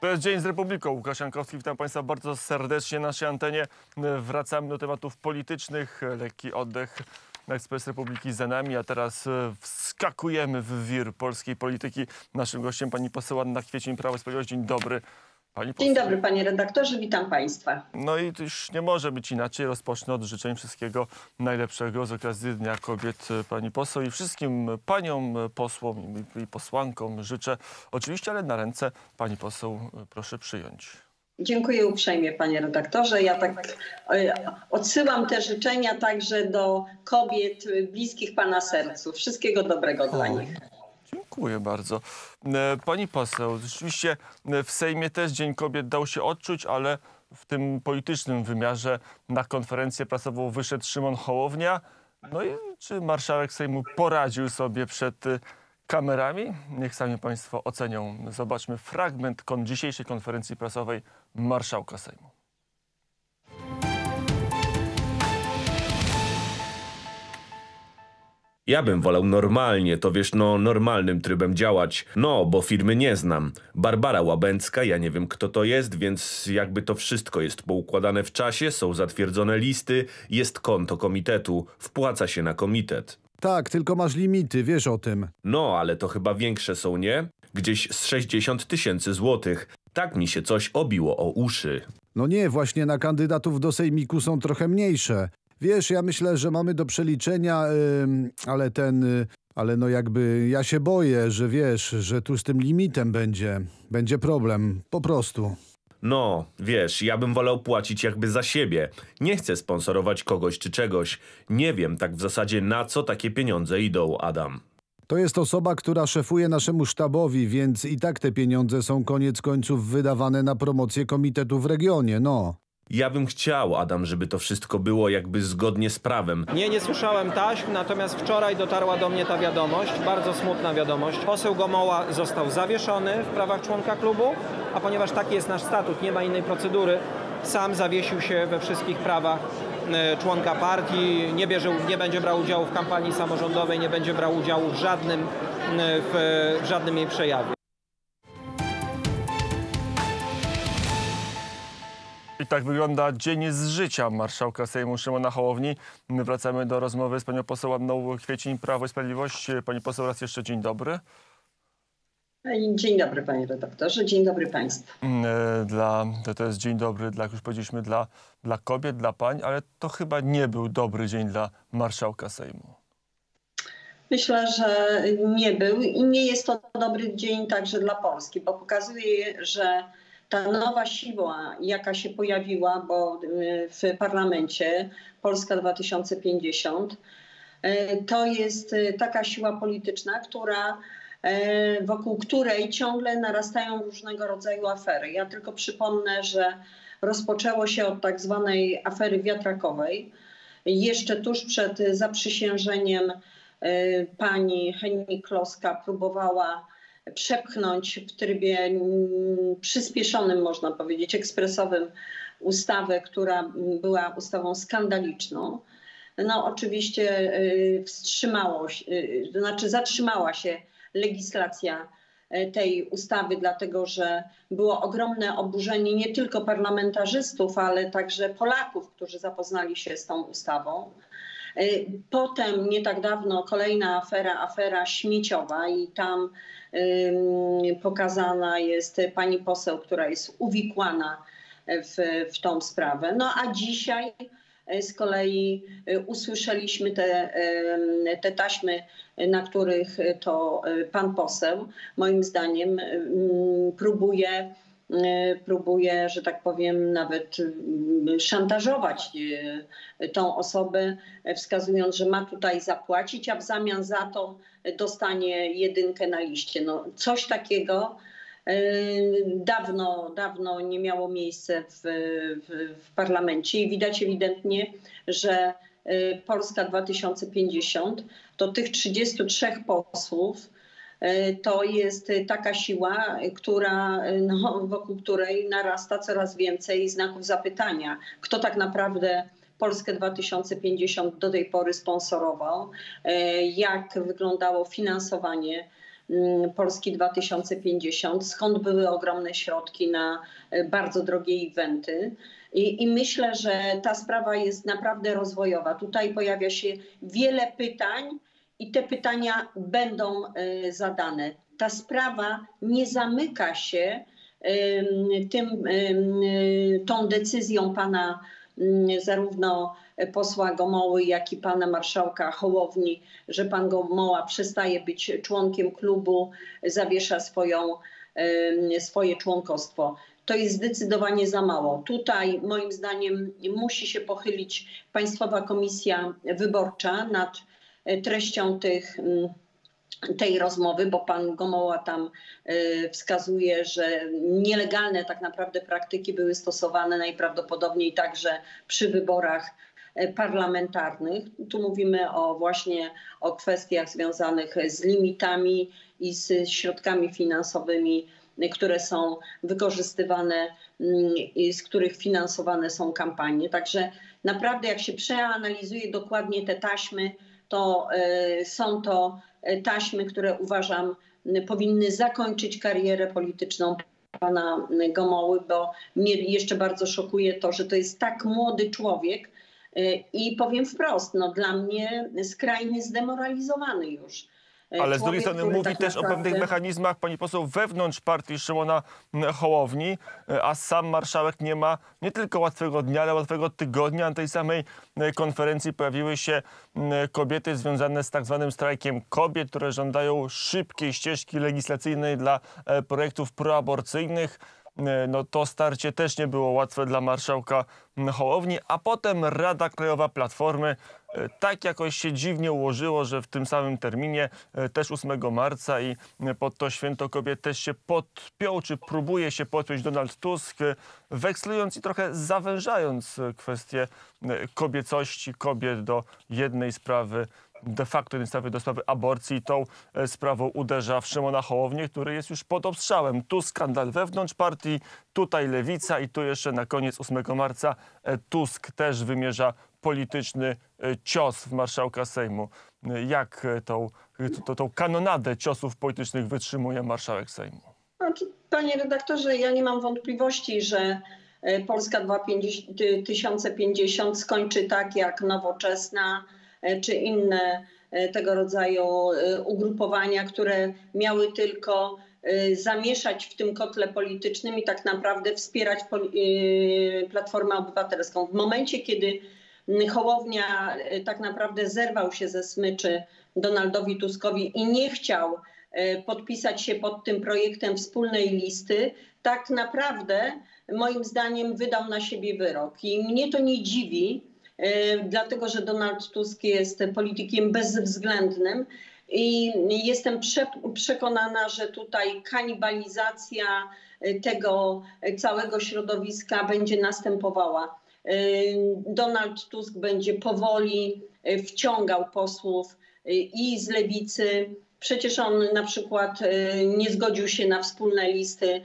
To jest Dzień z Republiką. Łukasz Jankowski, witam Państwa bardzo serdecznie na naszej antenie. Wracamy do tematów politycznych. Lekki oddech na Ekspres Republiki za nami, a teraz wskakujemy w wir polskiej polityki. Naszym gościem pani poseł Anna Kwiecień, Prawo i Sprawiedliwość. Dzień dobry. Dzień dobry, panie redaktorze, witam państwa. No i już nie może być inaczej. Rozpocznę od życzeń wszystkiego najlepszego z okazji Dnia Kobiet pani poseł i wszystkim paniom posłom i posłankom życzę. Oczywiście, ale na ręce pani poseł proszę przyjąć. Dziękuję uprzejmie, panie redaktorze. Ja tak odsyłam te życzenia także do kobiet bliskich pana sercu. Wszystkiego dobrego dla nich. Dziękuję bardzo. Pani poseł, rzeczywiście w Sejmie też Dzień Kobiet dał się odczuć, ale w tym politycznym wymiarze na konferencję prasową wyszedł Szymon Hołownia. No i czy marszałek Sejmu poradził sobie przed kamerami? Niech sami państwo ocenią. Zobaczmy fragment dzisiejszej konferencji prasowej marszałka Sejmu. Ja bym wolał normalnie, to wiesz, normalnym trybem działać. No, bo firmy nie znam. Barbara Łabędzka, ja nie wiem kto to jest, więc jakby to wszystko jest poukładane w czasie, są zatwierdzone listy, jest konto komitetu, wpłaca się na komitet. Tak, tylko masz limity, wiesz o tym. No, ale to chyba większe są, nie? Gdzieś z 60 000 złotych. Tak mi się coś obiło o uszy. No nie, właśnie na kandydatów do sejmiku są trochę mniejsze. Wiesz, ja myślę, że mamy do przeliczenia, ale no jakby ja się boję, że wiesz, że tu z tym limitem będzie problem, po prostu. No, wiesz, ja bym wolał płacić jakby za siebie. Nie chcę sponsorować kogoś czy czegoś. Nie wiem tak w zasadzie, na co takie pieniądze idą, Adam. To jest osoba, która szefuje naszemu sztabowi, więc i tak te pieniądze są koniec końców wydawane na promocję komitetu w regionie, no. Ja bym chciał, Adam, żeby to wszystko było jakby zgodnie z prawem. Nie słyszałem taśm, natomiast wczoraj dotarła do mnie ta wiadomość, bardzo smutna wiadomość. Poseł Gomoła został zawieszony w prawach członka klubu, a ponieważ taki jest nasz statut, nie ma innej procedury, sam zawiesił się we wszystkich prawach członka partii, nie będzie brał udziału w kampanii samorządowej, nie będzie brał udziału w żadnym jej przejawie. I tak wygląda dzień z życia marszałka Sejmu Szymona Hołowni. My wracamy do rozmowy z panią poseł Anną Kwiecień, Prawo i Sprawiedliwość. Pani poseł, raz jeszcze dzień dobry. Dzień dobry, panie redaktorze. Dzień dobry państwu. To jest dzień dobry, jak już powiedzieliśmy, dla kobiet, dla pań, ale to chyba nie był dobry dzień dla marszałka Sejmu. Myślę, że nie był i nie jest to dobry dzień także dla Polski, bo pokazuje, że ta nowa siła, jaka się pojawiła, bo w parlamencie Polska 2050, to jest taka siła polityczna, wokół której ciągle narastają różnego rodzaju afery. Ja tylko przypomnę, że rozpoczęło się od tak zwanej afery wiatrakowej, jeszcze tuż przed zaprzysiężeniem pani Heni Kloska próbowała przepchnąć w trybie przyspieszonym, można powiedzieć, ekspresowym ustawę, która była ustawą skandaliczną. No oczywiście zatrzymała się legislacja tej ustawy, dlatego że było ogromne oburzenie nie tylko parlamentarzystów, ale także Polaków, którzy zapoznali się z tą ustawą. Potem nie tak dawno kolejna afera śmieciowa i tam pokazana jest pani poseł, która jest uwikłana w tą sprawę. No a dzisiaj z kolei usłyszeliśmy te taśmy, na których to pan poseł moim zdaniem próbuje, że tak powiem, nawet szantażować tą osobę, wskazując, że ma tutaj zapłacić, a w zamian za to dostanie jedynkę na liście. No, coś takiego dawno nie miało miejsca w parlamencie i widać ewidentnie, że Polska 2050 to tych 33 posłów, to jest taka siła, wokół której narasta coraz więcej znaków zapytania. Kto tak naprawdę Polskę 2050 do tej pory sponsorował, jak wyglądało finansowanie Polski 2050, skąd były ogromne środki na bardzo drogie eventy. I myślę, że ta sprawa jest naprawdę rozwojowa. Tutaj pojawia się wiele pytań i te pytania będą zadane. Ta sprawa nie zamyka się tą decyzją pana zarówno posła Gomoły, jak i pana marszałka Hołowni, że pan Gomoła przestaje być członkiem klubu, zawiesza swoje członkostwo. To jest zdecydowanie za mało. Tutaj moim zdaniem musi się pochylić Państwowa Komisja Wyborcza nad treścią tej rozmowy, bo pan Gomoła tam wskazuje, że nielegalne tak naprawdę praktyki były stosowane najprawdopodobniej także przy wyborach parlamentarnych. Tu mówimy właśnie o kwestiach związanych z limitami i z środkami finansowymi, które są wykorzystywane i z których finansowane są kampanie. Także naprawdę jak się przeanalizuje dokładnie te taśmy, to są to taśmy, które uważam powinny zakończyć karierę polityczną pana Gomoły, bo mnie jeszcze bardzo szokuje to, że to jest tak młody człowiek i powiem wprost, no dla mnie skrajnie zdemoralizowany już. Ale z drugiej strony mówi też o pewnych mechanizmach, pani poseł, wewnątrz partii Szymona Hołowni, a sam marszałek nie ma nie tylko łatwego dnia, ale łatwego tygodnia. Na tej samej konferencji pojawiły się kobiety związane z tak zwanym strajkiem kobiet, które żądają szybkiej ścieżki legislacyjnej dla projektów proaborcyjnych. No to starcie też nie było łatwe dla marszałka Hołowni, a potem Rada Krajowa Platformy. Tak jakoś się dziwnie ułożyło, że w tym samym terminie, też 8 marca i pod to święto kobiet też się podpiął, czy próbuje się podpiąć Donald Tusk, wekslując i trochę zawężając kwestię kobiecości kobiet do jednej sprawy, de facto jednej sprawy, do sprawy aborcji. I tą sprawą uderza w Szymona Hołownię, który jest już pod obstrzałem. Tu skandal wewnątrz partii, tutaj Lewica i tu jeszcze na koniec 8 marca Tusk też wymierza polityczny cios w marszałka Sejmu. Jak tą kanonadę ciosów politycznych wytrzymuje marszałek Sejmu? Panie redaktorze, ja nie mam wątpliwości, że Polska 2050 skończy tak jak Nowoczesna czy inne tego rodzaju ugrupowania, które miały tylko zamieszać w tym kotle politycznym i tak naprawdę wspierać Platformę Obywatelską. W momencie, kiedy Hołownia tak naprawdę zerwał się ze smyczy Donaldowi Tuskowi i nie chciał podpisać się pod tym projektem wspólnej listy, tak naprawdę moim zdaniem wydał na siebie wyrok. I mnie to nie dziwi, dlatego że Donald Tusk jest politykiem bezwzględnym i jestem przekonana, że tutaj kanibalizacja tego całego środowiska będzie następowała. Donald Tusk będzie powoli wciągał posłów i z lewicy. Przecież on na przykład nie zgodził się na wspólne listy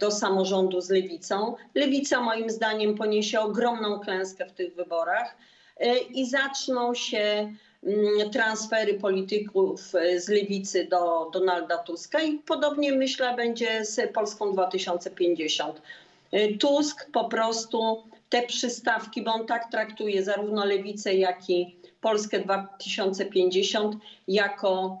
do samorządu z lewicą. Lewica moim zdaniem poniesie ogromną klęskę w tych wyborach i zaczną się transfery polityków z lewicy do Donalda Tuska i podobnie myślę będzie z Polską 2050. Tusk po prostu te przystawki, bo on tak traktuje zarówno Lewicę, jak i Polskę 2050 jako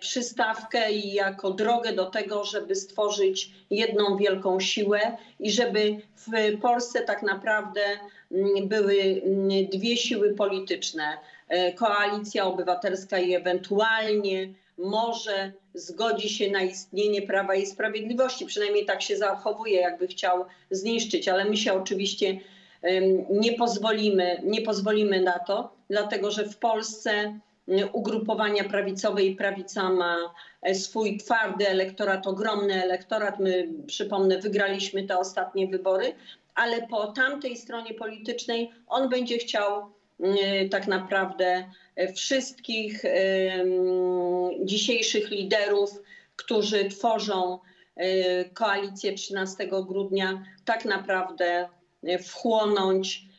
przystawkę i jako drogę do tego, żeby stworzyć jedną wielką siłę i żeby w Polsce tak naprawdę były dwie siły polityczne. Koalicja Obywatelska i ewentualnie może zgodzi się na istnienie Prawa i Sprawiedliwości. Przynajmniej tak się zachowuje, jakby chciał zniszczyć. Ale my się oczywiście nie pozwolimy na to, dlatego że w Polsce ugrupowania prawicowe i prawica ma swój twardy elektorat, ogromny elektorat. My, przypomnę, wygraliśmy te ostatnie wybory, ale po tamtej stronie politycznej on będzie chciał tak naprawdę wszystkich dzisiejszych liderów, którzy tworzą koalicję 13 grudnia, tak naprawdę wchłonąć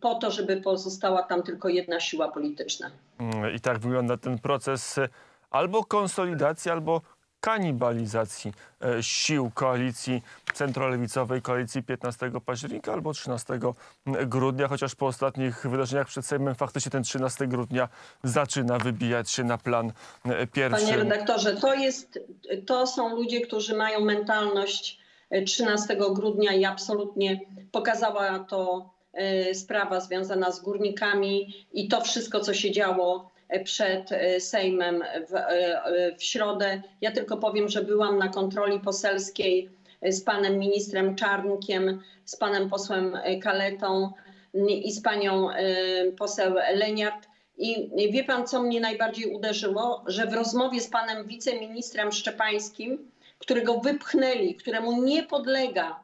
po to, żeby pozostała tam tylko jedna siła polityczna. I tak wygląda ten proces albo konsolidacji, albo kanibalizacji sił koalicji centrolewicowej, koalicji 15 października albo 13 grudnia, chociaż po ostatnich wydarzeniach przed Sejmem faktycznie ten 13 grudnia zaczyna wybijać się na plan pierwszy. Panie redaktorze, to są ludzie, którzy mają mentalność 13 grudnia i absolutnie pokazała to sprawa związana z górnikami i to wszystko, co się działo przed Sejmem w środę. Ja tylko powiem, że byłam na kontroli poselskiej z panem ministrem Czarnkiem, z panem posłem Kaletą i z panią poseł Leniart. I wie pan, co mnie najbardziej uderzyło? Że w rozmowie z panem wiceministrem Szczepańskim, którego wypchnęli, któremu nie podlega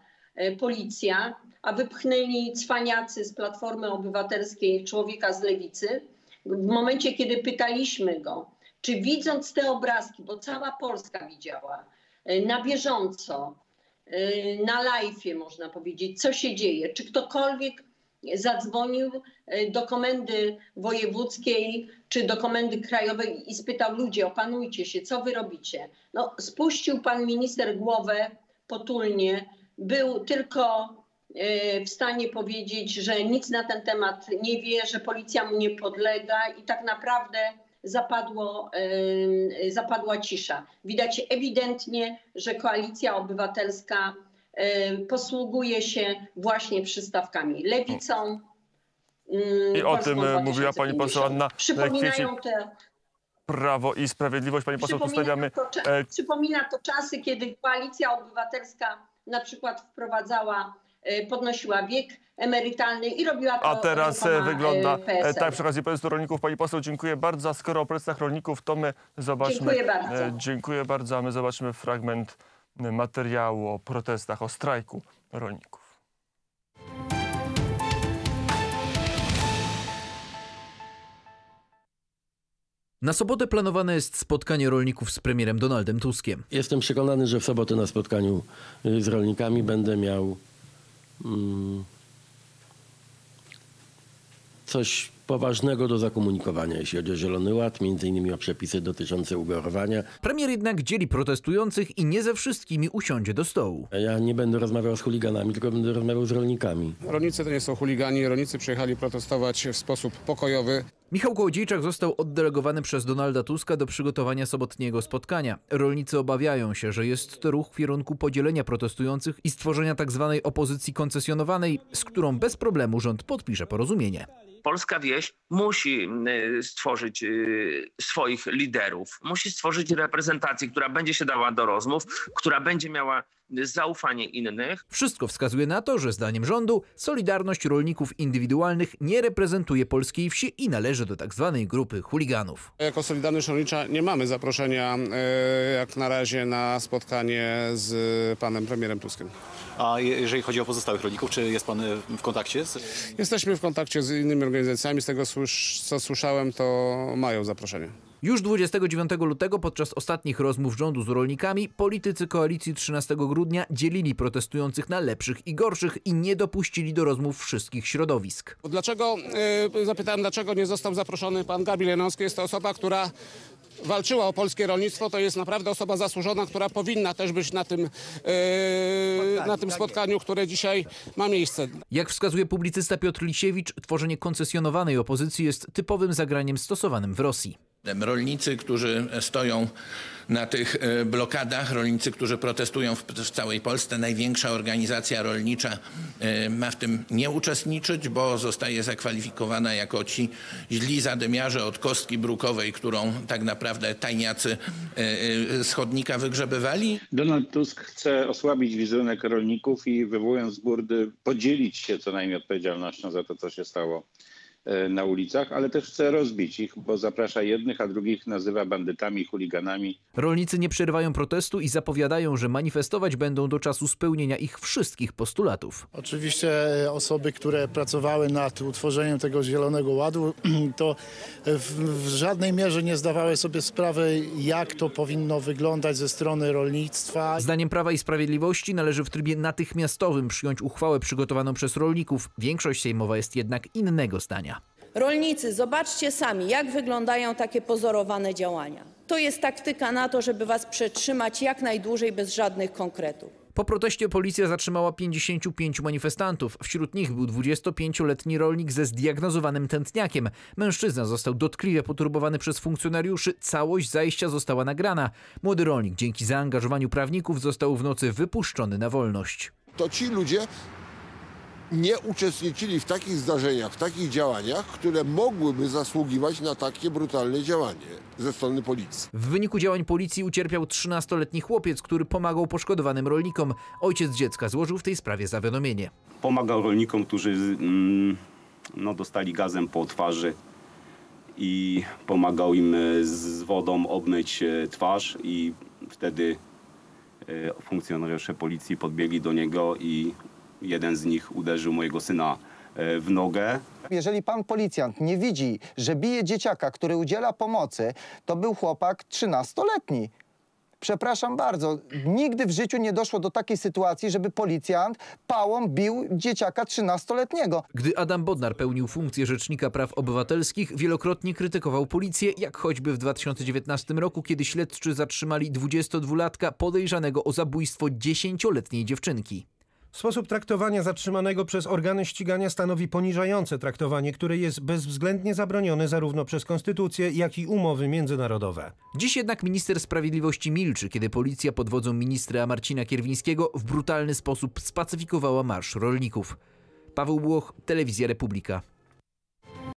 policja, a wypchnęli cwaniacy z Platformy Obywatelskiej, człowieka z lewicy, w momencie, kiedy pytaliśmy go, czy widząc te obrazki, bo cała Polska widziała, na bieżąco, na live'ie można powiedzieć, co się dzieje, czy ktokolwiek zadzwonił do komendy wojewódzkiej, czy do komendy krajowej i spytał: ludzie, opanujcie się, co wy robicie? No, spuścił pan minister głowę potulnie, był tylko w stanie powiedzieć, że nic na ten temat nie wie, że policja mu nie podlega i tak naprawdę zapadła cisza. Widać ewidentnie, że Koalicja Obywatelska posługuje się właśnie przystawkami lewicą. I o tym mówiła pani poseł Anna Kwiecień. Prawo i Sprawiedliwość. Pani poseł, ustawiamy... Przypomina to czasy, kiedy Koalicja Obywatelska na przykład podnosiła wiek emerytalny i robiła to. A teraz wygląda tak przy okazji protestu rolników. Pani poseł, dziękuję bardzo. Skoro o protestach rolników, to my zobaczmy. Dziękuję bardzo. Dziękuję bardzo. A my zobaczmy fragment materiału o protestach, o strajku rolników. Na sobotę planowane jest spotkanie rolników z premierem Donaldem Tuskiem. Jestem przekonany, że w sobotę na spotkaniu z rolnikami będę miał coś poważnego do zakomunikowania, jeśli chodzi o Zielony Ład, m.in. o przepisy dotyczące ugorowania. Premier jednak dzieli protestujących i nie ze wszystkimi usiądzie do stołu. Ja nie będę rozmawiał z chuliganami, tylko będę rozmawiał z rolnikami. Rolnicy to nie są chuligani, rolnicy przyjechali protestować w sposób pokojowy. Michał Kołodziejczak został oddelegowany przez Donalda Tuska do przygotowania sobotniego spotkania. Rolnicy obawiają się, że jest to ruch w kierunku podzielenia protestujących i stworzenia tzw. opozycji koncesjonowanej, z którą bez problemu rząd podpisze porozumienie. Polska wieś musi stworzyć swoich liderów, musi stworzyć reprezentację, która będzie się dała do rozmów, która będzie miała zaufanie innych. Wszystko wskazuje na to, że zdaniem rządu Solidarność Rolników Indywidualnych nie reprezentuje polskiej wsi i należy do tak zwanej grupy chuliganów. Jako Solidarność Rolnicza nie mamy zaproszenia jak na razie na spotkanie z panem premierem Tuskiem. A jeżeli chodzi o pozostałych rolników, czy jest pan w kontakcie? Jesteśmy w kontakcie z innymi organizacjami. Z tego, co słyszałem, to mają zaproszenie. Już 29 lutego podczas ostatnich rozmów rządu z rolnikami politycy koalicji 13 grudnia dzielili protestujących na lepszych i gorszych i nie dopuścili do rozmów wszystkich środowisk. Zapytałem, dlaczego nie został zaproszony pan Gabriel Janowski. Jest to osoba, która walczyła o polskie rolnictwo, to jest naprawdę osoba zasłużona, która powinna też być na tym spotkaniu, które dzisiaj ma miejsce. Jak wskazuje publicysta Piotr Lisiewicz, tworzenie koncesjonowanej opozycji jest typowym zagraniem stosowanym w Rosji. Rolnicy, którzy stoją na tych blokadach, rolnicy, którzy protestują w całej Polsce, największa organizacja rolnicza ma w tym nie uczestniczyć, bo zostaje zakwalifikowana jako ci źli zadymiarze od kostki brukowej, którą tak naprawdę tajniacy z chodnika wygrzebywali. Donald Tusk chce osłabić wizerunek rolników i wywołując burdy podzielić się co najmniej odpowiedzialnością za to, co się stało na ulicach, ale też chce rozbić ich, bo zaprasza jednych, a drugich nazywa bandytami, chuliganami. Rolnicy nie przerywają protestu i zapowiadają, że manifestować będą do czasu spełnienia ich wszystkich postulatów. Oczywiście osoby, które pracowały nad utworzeniem tego Zielonego Ładu, to w żadnej mierze nie zdawały sobie sprawy, jak to powinno wyglądać ze strony rolnictwa. Zdaniem Prawa i Sprawiedliwości należy w trybie natychmiastowym przyjąć uchwałę przygotowaną przez rolników. Większość sejmowa jest jednak innego zdania. Rolnicy, zobaczcie sami, jak wyglądają takie pozorowane działania. To jest taktyka na to, żeby was przetrzymać jak najdłużej bez żadnych konkretów. Po proteście policja zatrzymała 55 manifestantów. Wśród nich był 25-letni rolnik ze zdiagnozowanym tętniakiem. Mężczyzna został dotkliwie poturbowany przez funkcjonariuszy. Całość zajścia została nagrana. Młody rolnik dzięki zaangażowaniu prawników został w nocy wypuszczony na wolność. To ci ludzie nie uczestniczyli w takich zdarzeniach, w takich działaniach, które mogłyby zasługiwać na takie brutalne działanie ze strony policji. W wyniku działań policji ucierpiał 13-letni chłopiec, który pomagał poszkodowanym rolnikom. Ojciec dziecka złożył w tej sprawie zawiadomienie. Pomagał rolnikom, którzy dostali gazem po twarzy i pomagał im z wodą obmyć twarz i wtedy funkcjonariusze policji podbiegli do niego i jeden z nich uderzył mojego syna w nogę. Jeżeli pan policjant nie widzi, że bije dzieciaka, który udziela pomocy, to był chłopak 13-letni. Przepraszam bardzo, nigdy w życiu nie doszło do takiej sytuacji, żeby policjant pałą bił dzieciaka 13-letniego. Gdy Adam Bodnar pełnił funkcję Rzecznika Praw Obywatelskich, wielokrotnie krytykował policję, jak choćby w 2019 roku, kiedy śledczy zatrzymali 22-latka podejrzanego o zabójstwo 10-letniej dziewczynki. Sposób traktowania zatrzymanego przez organy ścigania stanowi poniżające traktowanie, które jest bezwzględnie zabronione zarówno przez konstytucję, jak i umowy międzynarodowe. Dziś jednak minister sprawiedliwości milczy, kiedy policja pod wodzą ministra Marcina Kierwińskiego w brutalny sposób spacyfikowała marsz rolników. Paweł Błoch, Telewizja Republika.